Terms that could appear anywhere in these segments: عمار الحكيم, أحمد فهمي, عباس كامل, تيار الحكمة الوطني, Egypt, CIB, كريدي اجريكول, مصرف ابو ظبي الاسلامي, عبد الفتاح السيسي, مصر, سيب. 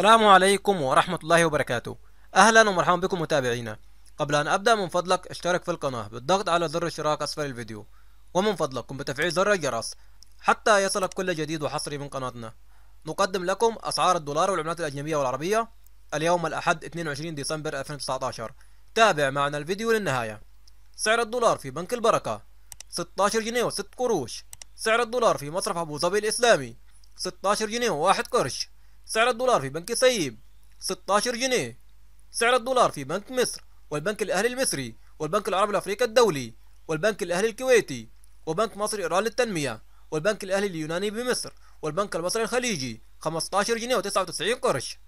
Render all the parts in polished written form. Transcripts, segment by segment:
السلام عليكم ورحمة الله وبركاته. أهلا ومرحبا بكم متابعينا. قبل أن أبدأ من فضلك اشترك في القناة بالضغط على زر الاشتراك أسفل الفيديو، ومن فضلكم بتفعيل زر الجرس حتى يصلك كل جديد وحصري من قناتنا. نقدم لكم أسعار الدولار والعملات الأجنبية والعربية اليوم الأحد 22 ديسمبر 2019. تابع معنا الفيديو للنهاية. سعر الدولار في بنك البركة 16 جنيه و6 قروش. سعر الدولار في مصرف ابو ظبي الاسلامي 16 جنيه و1 قرش. سعر الدولار في بنك سيب 16 جنيه. سعر الدولار في بنك مصر والبنك الأهلي المصري والبنك العربي الأفريقي الدولي والبنك الأهلي الكويتي وبنك مصر إيران للتنمية والبنك الأهلي اليوناني بمصر والبنك المصري الخليجي 15 جنيه و99 قرش.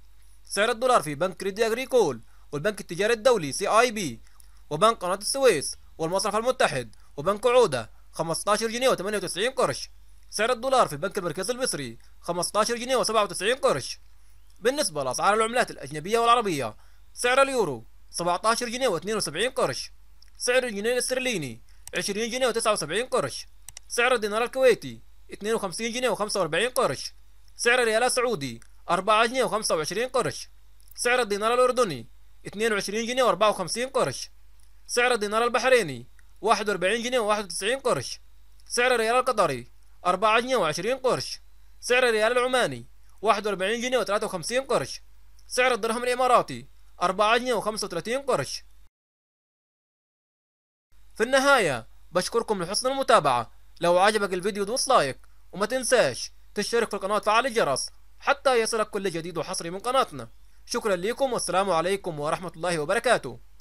سعر الدولار في بنك كريدي اجريكول والبنك التجاري الدولي CIB وبنك قناة السويس والمصرف المتحد وبنك عودة 15 جنيه و98 قرش. سعر الدولار في البنك المركزي المصري 15 جنيه و97 قرش. بالنسبة لأسعار العملات الأجنبية والعربية، سعر اليورو 17 جنيه و72 قرش. سعر الجنيه الاسترليني 20 جنيه و79 قرش. سعر الدينار الكويتي 52 جنيه و45 قرش. سعر الريال السعودي 4 جنيه و25 قرش. سعر الدينار الأردني 22 جنيه و54 قرش. سعر الدينار البحريني 41 جنيه و91 قرش. سعر الريال القطري 4 جنيه و20 قرش. سعر الريال العماني 41 جنيه و53 قرش. سعر الدرهم الإماراتي 4 جنيه و35 قرش. في النهاية بشكركم لحسن المتابعة. لو عجبك الفيديو دوس لايك، وما تنساش تشترك في القناة وتفعل الجرس حتى يصلك كل جديد وحصري من قناتنا. شكرا لكم والسلام عليكم ورحمة الله وبركاته.